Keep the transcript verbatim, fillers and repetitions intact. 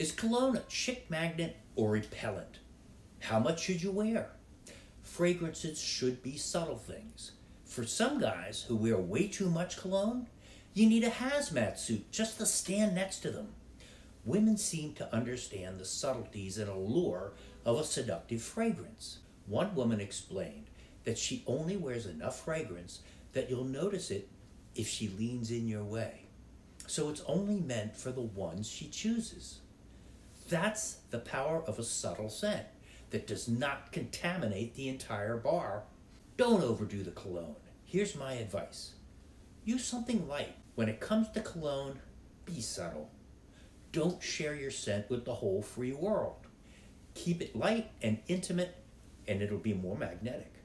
Is cologne a chick magnet or repellent? How much should you wear? Fragrances should be subtle things. For some guys who wear way too much cologne, you need a hazmat suit just to stand next to them. Women seem to understand the subtleties and allure of a seductive fragrance. One woman explained that she only wears enough fragrance that you'll notice it if she leans in your way. So it's only meant for the ones she chooses. That's the power of a subtle scent that does not contaminate the entire bar. Don't overdo the cologne. Here's my advice. Use something light. When it comes to cologne, be subtle. Don't share your scent with the whole free world. Keep it light and intimate, and it'll be more magnetic.